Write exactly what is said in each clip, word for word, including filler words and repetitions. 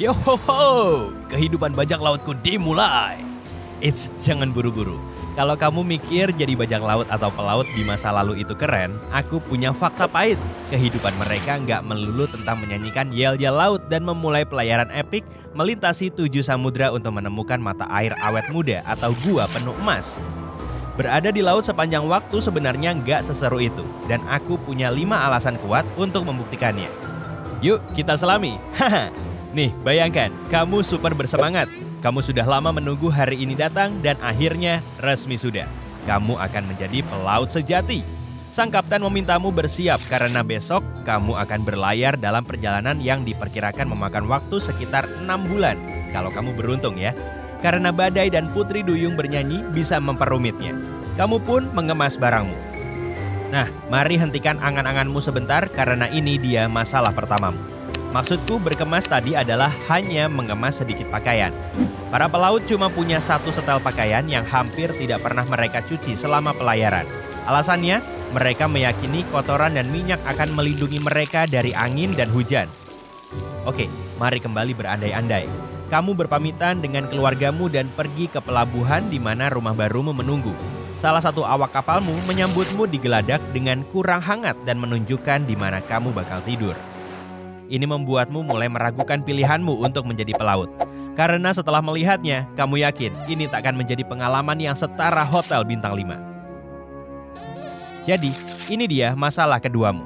Yohoho, kehidupan bajak lautku dimulai. It's jangan buru-buru. Kalau kamu mikir jadi bajak laut atau pelaut di masa lalu itu keren, aku punya fakta pahit. Kehidupan mereka nggak melulu tentang menyanyikan yel-yel laut dan memulai pelayaran epik melintasi tujuh samudra untuk menemukan mata air awet muda atau gua penuh emas. Berada di laut sepanjang waktu sebenarnya nggak seseru itu, dan aku punya lima alasan kuat untuk membuktikannya. Yuk kita selami. Haha. Nih, bayangkan, kamu super bersemangat. Kamu sudah lama menunggu hari ini datang dan akhirnya resmi sudah. Kamu akan menjadi pelaut sejati. Sang kapten memintamu bersiap karena besok kamu akan berlayar dalam perjalanan yang diperkirakan memakan waktu sekitar enam bulan. Kalau kamu beruntung ya. Karena badai dan putri duyung bernyanyi bisa memperumitnya. Kamu pun mengemas barangmu. Nah, mari hentikan angan-anganmu sebentar karena ini dia masalah pertamamu. Maksudku berkemas tadi adalah hanya mengemas sedikit pakaian. Para pelaut cuma punya satu setel pakaian yang hampir tidak pernah mereka cuci selama pelayaran. Alasannya, mereka meyakini kotoran dan minyak akan melindungi mereka dari angin dan hujan. Oke, mari kembali berandai-andai. Kamu berpamitan dengan keluargamu dan pergi ke pelabuhan di mana rumah barumu menunggu. Salah satu awak kapalmu menyambutmu di geladak dengan kurang hangat dan menunjukkan di mana kamu bakal tidur. Ini membuatmu mulai meragukan pilihanmu untuk menjadi pelaut. Karena setelah melihatnya, kamu yakin ini tak akan menjadi pengalaman yang setara hotel bintang lima. Jadi, ini dia masalah keduamu.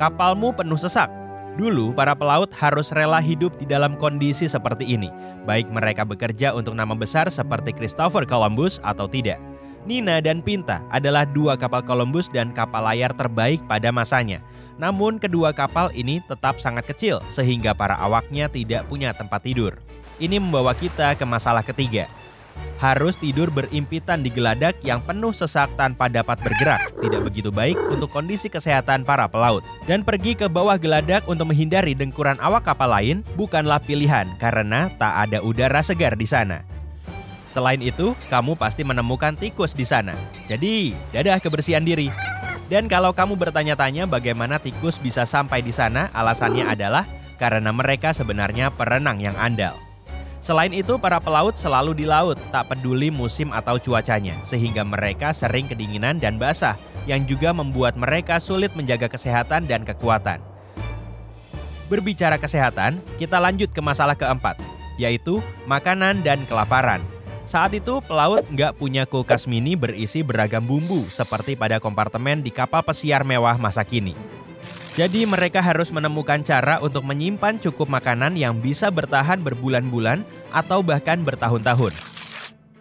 Kapalmu penuh sesak. Dulu, para pelaut harus rela hidup di dalam kondisi seperti ini. Baik mereka bekerja untuk nama besar seperti Christopher Columbus atau tidak. Nina dan Pinta adalah dua kapal Columbus dan kapal layar terbaik pada masanya. Namun kedua kapal ini tetap sangat kecil sehingga para awaknya tidak punya tempat tidur. Ini membawa kita ke masalah ketiga. Harus tidur berimpitan di geladak yang penuh sesak tanpa dapat bergerak. Tidak begitu baik untuk kondisi kesehatan para pelaut. Dan pergi ke bawah geladak untuk menghindari dengkuran awak kapal lain bukanlah pilihan karena tak ada udara segar di sana. Selain itu, kamu pasti menemukan tikus di sana. Jadi, dadah kebersihan diri. Dan kalau kamu bertanya-tanya bagaimana tikus bisa sampai di sana, alasannya adalah karena mereka sebenarnya perenang yang andal. Selain itu, para pelaut selalu di laut, tak peduli musim atau cuacanya, sehingga mereka sering kedinginan dan basah, yang juga membuat mereka sulit menjaga kesehatan dan kekuatan. Berbicara kesehatan, kita lanjut ke masalah keempat, yaitu makanan dan kelaparan. Saat itu, pelaut nggak punya kulkas mini berisi beragam bumbu seperti pada kompartemen di kapal pesiar mewah masa kini. Jadi mereka harus menemukan cara untuk menyimpan cukup makanan yang bisa bertahan berbulan-bulan atau bahkan bertahun-tahun.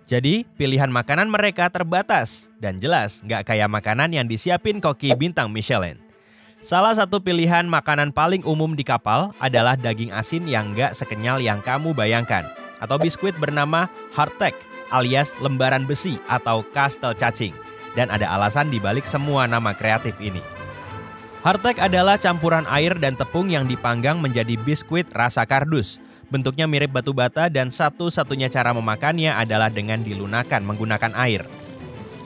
Jadi, pilihan makanan mereka terbatas dan jelas nggak kayak makanan yang disiapin koki bintang Michelin. Salah satu pilihan makanan paling umum di kapal adalah daging asin yang nggak sekenyal yang kamu bayangkan. Atau biskuit bernama Hartek alias lembaran besi atau kastel cacing. Dan ada alasan dibalik semua nama kreatif ini. Hartek adalah campuran air dan tepung yang dipanggang menjadi biskuit rasa kardus. Bentuknya mirip batu bata dan satu-satunya cara memakannya adalah dengan dilunakan menggunakan air.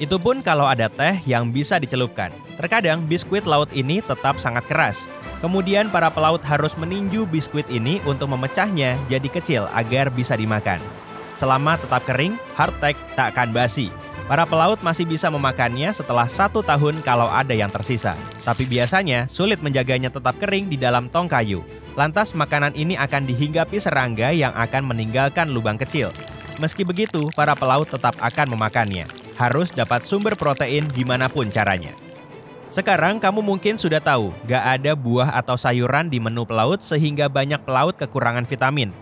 Itu pun kalau ada teh yang bisa dicelupkan. Terkadang biskuit laut ini tetap sangat keras. Kemudian para pelaut harus meninju biskuit ini untuk memecahnya jadi kecil agar bisa dimakan. Selama tetap kering, Hartek tak akan basi. Para pelaut masih bisa memakannya setelah satu tahun kalau ada yang tersisa. Tapi biasanya sulit menjaganya tetap kering di dalam tong kayu. Lantas makanan ini akan dihinggapi serangga yang akan meninggalkan lubang kecil. Meski begitu, para pelaut tetap akan memakannya. Harus dapat sumber protein dimanapun caranya. Sekarang kamu mungkin sudah tahu, gak ada buah atau sayuran di menu pelaut sehingga banyak pelaut kekurangan vitamin.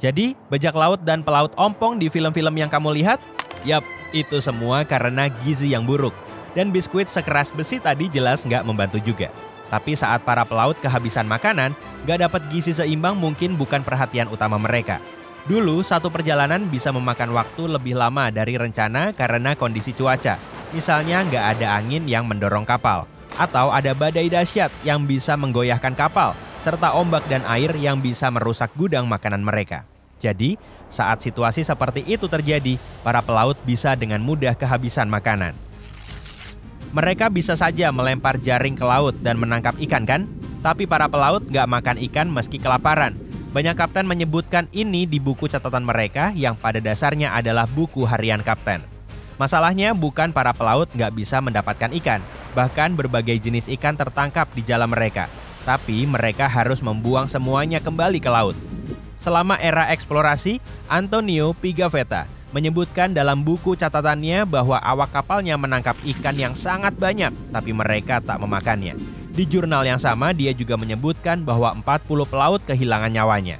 Jadi, bajak laut dan pelaut ompong di film-film yang kamu lihat? Yap, itu semua karena gizi yang buruk. Dan biskuit sekeras besi tadi jelas gak membantu juga. Tapi saat para pelaut kehabisan makanan, gak dapat gizi seimbang mungkin bukan perhatian utama mereka. Dulu, satu perjalanan bisa memakan waktu lebih lama dari rencana karena kondisi cuaca. Misalnya nggak ada angin yang mendorong kapal, atau ada badai dahsyat yang bisa menggoyahkan kapal, serta ombak dan air yang bisa merusak gudang makanan mereka. Jadi, saat situasi seperti itu terjadi, para pelaut bisa dengan mudah kehabisan makanan. Mereka bisa saja melempar jaring ke laut dan menangkap ikan kan? Tapi para pelaut nggak makan ikan meski kelaparan. Banyak kapten menyebutkan ini di buku catatan mereka yang pada dasarnya adalah buku harian kapten. Masalahnya bukan para pelaut nggak bisa mendapatkan ikan, bahkan berbagai jenis ikan tertangkap di jala mereka. Tapi mereka harus membuang semuanya kembali ke laut. Selama era eksplorasi, Antonio Pigafetta menyebutkan dalam buku catatannya bahwa awak kapalnya menangkap ikan yang sangat banyak, tapi mereka tak memakannya. Di jurnal yang sama, dia juga menyebutkan bahwa empat puluh pelaut kehilangan nyawanya.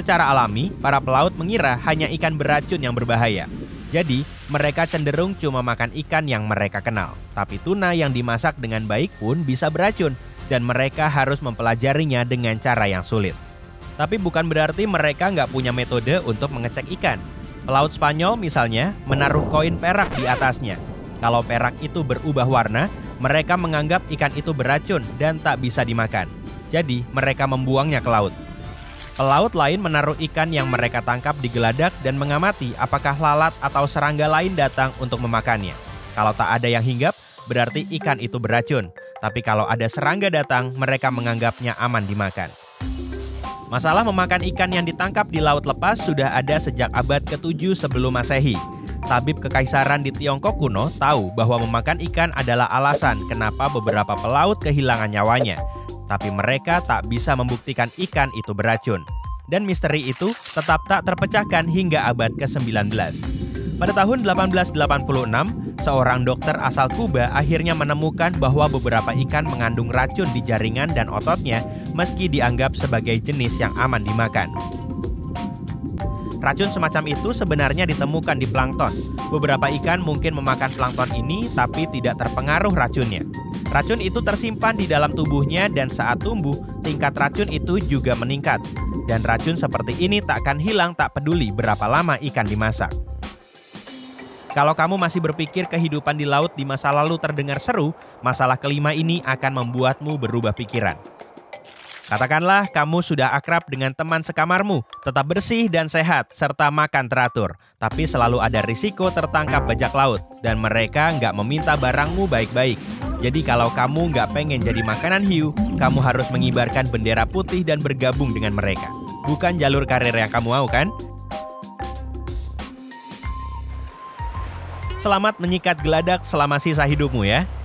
Secara alami, para pelaut mengira hanya ikan beracun yang berbahaya. Jadi, mereka cenderung cuma makan ikan yang mereka kenal. Tapi tuna yang dimasak dengan baik pun bisa beracun, dan mereka harus mempelajarinya dengan cara yang sulit. Tapi bukan berarti mereka nggak punya metode untuk mengecek ikan. Pelaut Spanyol misalnya menaruh koin perak di atasnya. Kalau perak itu berubah warna, mereka menganggap ikan itu beracun dan tak bisa dimakan. Jadi, mereka membuangnya ke laut. Pelaut lain menaruh ikan yang mereka tangkap di geladak dan mengamati apakah lalat atau serangga lain datang untuk memakannya. Kalau tak ada yang hinggap, berarti ikan itu beracun. Tapi kalau ada serangga datang, mereka menganggapnya aman dimakan. Masalah memakan ikan yang ditangkap di laut lepas sudah ada sejak abad ketujuh sebelum Masehi. Tabib kekaisaran di Tiongkok kuno tahu bahwa memakan ikan adalah alasan kenapa beberapa pelaut kehilangan nyawanya. Tapi mereka tak bisa membuktikan ikan itu beracun. Dan misteri itu tetap tak terpecahkan hingga abad kesembilan belas. Pada tahun delapan belas delapan puluh enam, seorang dokter asal Kuba akhirnya menemukan bahwa beberapa ikan mengandung racun di jaringan dan ototnya meski dianggap sebagai jenis yang aman dimakan. Racun semacam itu sebenarnya ditemukan di plankton. Beberapa ikan mungkin memakan plankton ini tapi tidak terpengaruh racunnya. Racun itu tersimpan di dalam tubuhnya dan saat tumbuh, tingkat racun itu juga meningkat. Dan racun seperti ini takkan hilang tak peduli berapa lama ikan dimasak. Kalau kamu masih berpikir kehidupan di laut di masa lalu terdengar seru, masalah kelima ini akan membuatmu berubah pikiran. Katakanlah kamu sudah akrab dengan teman sekamarmu, tetap bersih dan sehat, serta makan teratur. Tapi selalu ada risiko tertangkap bajak laut, dan mereka nggak meminta barangmu baik-baik. Jadi kalau kamu nggak pengen jadi makanan hiu, kamu harus mengibarkan bendera putih dan bergabung dengan mereka. Bukan jalur karir yang kamu mau, kan? Selamat menyikat geladak selama sisa hidupmu ya.